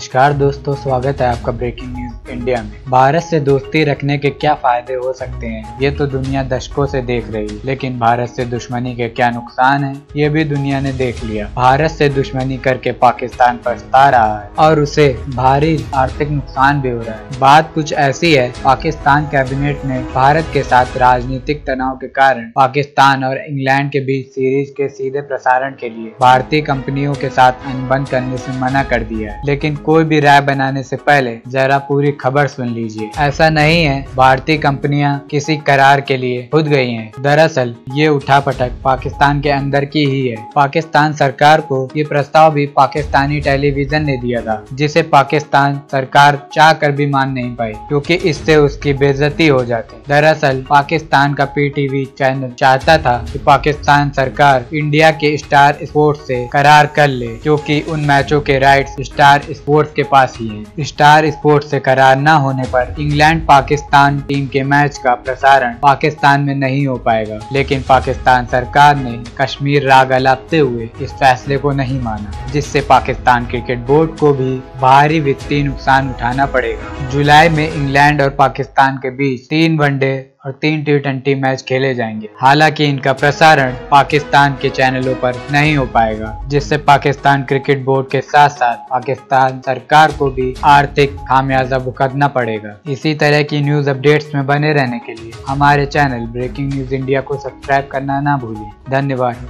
नमस्कार दोस्तों, स्वागत है आपका ब्रेकिंग न्यूज इंडिया में। भारत से दोस्ती रखने के क्या फायदे हो सकते हैं ये तो दुनिया दशकों से देख रही है, लेकिन भारत से दुश्मनी के क्या नुकसान हैं ये भी दुनिया ने देख लिया। भारत से दुश्मनी करके पाकिस्तान पछता रहा है और उसे भारी आर्थिक नुकसान भी हो रहा है। बात कुछ ऐसी है, पाकिस्तान कैबिनेट ने भारत के साथ राजनीतिक तनाव के कारण पाकिस्तान और इंग्लैंड के बीच सीरीज के सीधे प्रसारण के लिए भारतीय कंपनियों के साथ अनबन करने से मना कर दिया है। लेकिन कोई भी राय बनाने से पहले जरा पूरी खबर सुन लीजिए। ऐसा नहीं है भारतीय कंपनियां किसी करार के लिए खुद गई हैं। दरअसल ये उठापटक पाकिस्तान के अंदर की ही है। पाकिस्तान सरकार को ये प्रस्ताव भी पाकिस्तानी टेलीविजन ने दिया था, जिसे पाकिस्तान सरकार चाह कर भी मान नहीं पाई क्योंकि इससे उसकी बेइज्जती हो जाती। दरअसल पाकिस्तान का PTV चैनल चाहता था कि पाकिस्तान सरकार इंडिया के स्टार स्पोर्ट्स से करार कर ले क्योंकि उन मैचों के राइट्स स्टार स्पोर्ट्स के पास ही है। स्टार स्पोर्ट्स से करार न होने पर इंग्लैंड पाकिस्तान टीम के मैच का प्रसारण पाकिस्तान में नहीं हो पाएगा। लेकिन पाकिस्तान सरकार ने कश्मीर राग अलापते हुए इस फैसले को नहीं माना, जिससे पाकिस्तान क्रिकेट बोर्ड को भी भारी वित्तीय नुकसान उठाना पड़ेगा। जुलाई में इंग्लैंड और पाकिस्तान के बीच 3 वनडे और 3 T20 मैच खेले जाएंगे। हालांकि इनका प्रसारण पाकिस्तान के चैनलों पर नहीं हो पाएगा, जिससे पाकिस्तान क्रिकेट बोर्ड के साथ साथ पाकिस्तान सरकार को भी आर्थिक खामियाजा भुगतना पड़ेगा। इसी तरह की न्यूज अपडेट्स में बने रहने के लिए हमारे चैनल ब्रेकिंग न्यूज इंडिया को सब्सक्राइब करना ना भूलें। धन्यवाद।